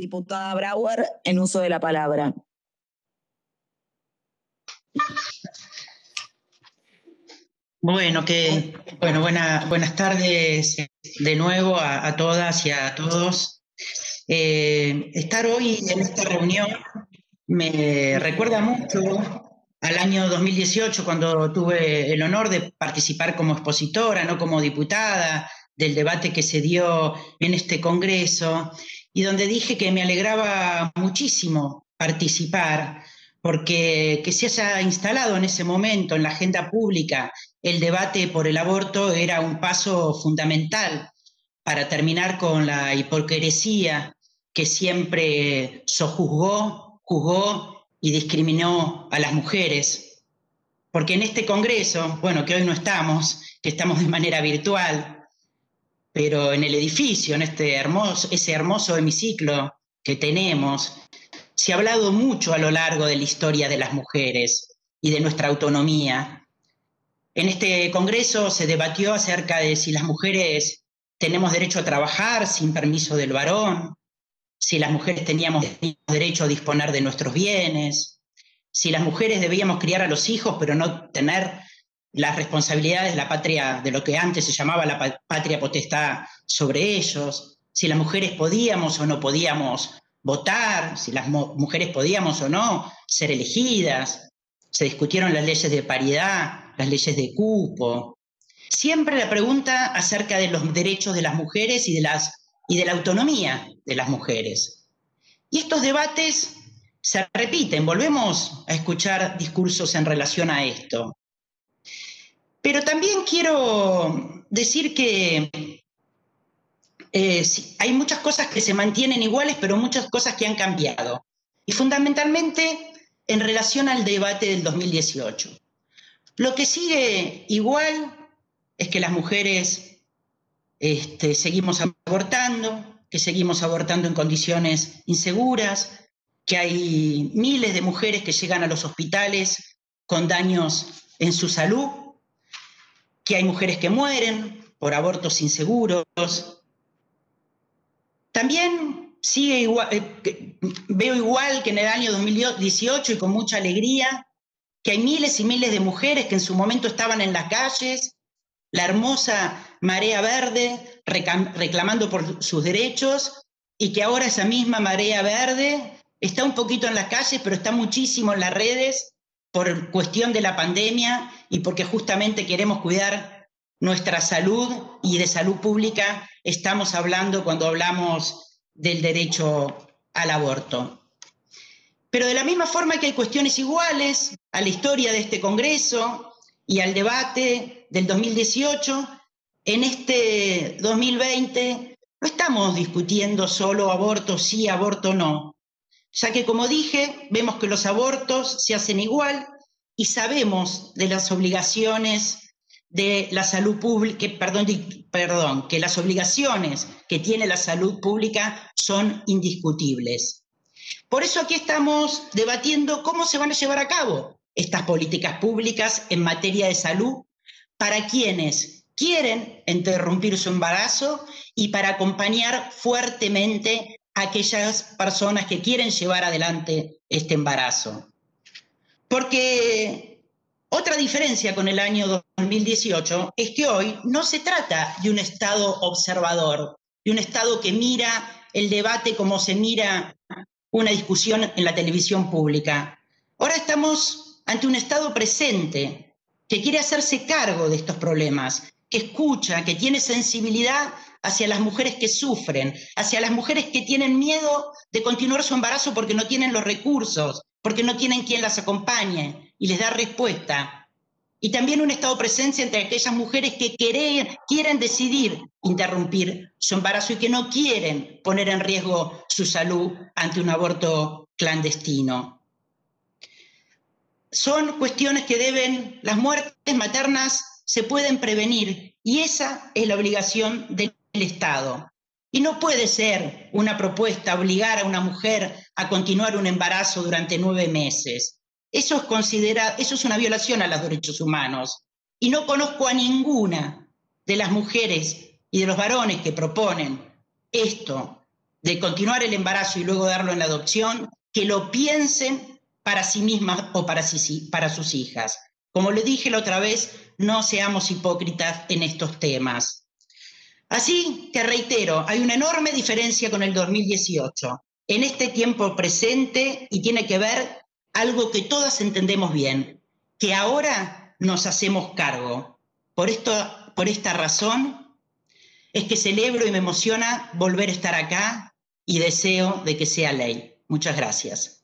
Diputada Brawer, en uso de la palabra. Bueno, buenas tardes de nuevo a todas y a todos. Estar hoy en esta reunión me recuerda mucho al año 2018, cuando tuve el honor de participar como expositora, no como diputada, del debate que se dio en este Congreso, y donde dije que me alegraba muchísimo participar, porque que se haya instalado en ese momento en la agenda pública el debate por el aborto era un paso fundamental para terminar con la hipocresía que siempre sojuzgó, juzgó y discriminó a las mujeres. Porque en este Congreso, bueno, que hoy no estamos, que estamos de manera virtual, pero en el edificio, en ese hermoso hemiciclo que tenemos, se ha hablado mucho a lo largo de la historia de las mujeres y de nuestra autonomía. En este Congreso se debatió acerca de si las mujeres tenemos derecho a trabajar sin permiso del varón, si las mujeres teníamos derecho a disponer de nuestros bienes, si las mujeres debíamos criar a los hijos pero no tener las responsabilidades de la patria, de lo que antes se llamaba la patria potestad sobre ellos, si las mujeres podíamos o no podíamos votar, si las mujeres podíamos o no ser elegidas. Se discutieron las leyes de paridad, las leyes de cupo. Siempre la pregunta acerca de los derechos de las mujeres y de la autonomía de las mujeres. Y estos debates se repiten, volvemos a escuchar discursos en relación a esto. Pero también quiero decir que hay muchas cosas que se mantienen iguales, pero muchas cosas que han cambiado. Y fundamentalmente en relación al debate del 2018. Lo que sigue igual es que las mujeres seguimos abortando, que seguimos abortando en condiciones inseguras, que hay miles de mujeres que llegan a los hospitales con daños en su salud, que hay mujeres que mueren por abortos inseguros. También sigue igual, veo igual que en el año 2018 y con mucha alegría que hay miles y miles de mujeres que en su momento estaban en las calles, la hermosa Marea Verde reclamando por sus derechos, y que ahora esa misma Marea Verde está un poquito en las calles, pero está muchísimo en las redes por cuestión de la pandemia y porque justamente queremos cuidar nuestra salud, y de salud pública estamos hablando cuando hablamos del derecho al aborto. Pero de la misma forma que hay cuestiones iguales a la historia de este Congreso y al debate del 2018, en este 2020 no estamos discutiendo solo aborto sí, aborto no, ya que, como dije, vemos que los abortos se hacen igual y sabemos de las obligaciones de la salud pública, que las obligaciones que tiene la salud pública son indiscutibles. Por eso aquí estamos debatiendo cómo se van a llevar a cabo estas políticas públicas en materia de salud para quienes quieren interrumpir su embarazo y para acompañar fuertemente aquellas personas que quieren llevar adelante este embarazo. Porque otra diferencia con el año 2018 es que hoy no se trata de un Estado observador, de un Estado que mira el debate como se mira una discusión en la televisión pública. Ahora estamos ante un Estado presente que quiere hacerse cargo de estos problemas, que escucha, que tiene sensibilidad hacia las mujeres que sufren, hacia las mujeres que tienen miedo de continuar su embarazo porque no tienen los recursos, porque no tienen quien las acompañe y les da respuesta. Y también un Estado presente entre aquellas mujeres que quieren decidir interrumpir su embarazo y que no quieren poner en riesgo su salud ante un aborto clandestino. Son cuestiones que deben, las muertes maternas se pueden prevenir, y esa es la obligación del Estado. Y no puede ser una propuesta obligar a una mujer a continuar un embarazo durante 9 meses. Eso es una violación a los derechos humanos. Y no conozco a ninguna de las mujeres y de los varones que proponen esto de continuar el embarazo y luego darlo en la adopción, que lo piensen para sí mismas o para sus hijas. Como le dije la otra vez, no seamos hipócritas en estos temas. Así que reitero, hay una enorme diferencia con el 2018, en este tiempo presente, y tiene que ver algo que todas entendemos bien, que ahora nos hacemos cargo. Por esta razón es que celebro y me emociona volver a estar acá y deseo de que sea ley. Muchas gracias.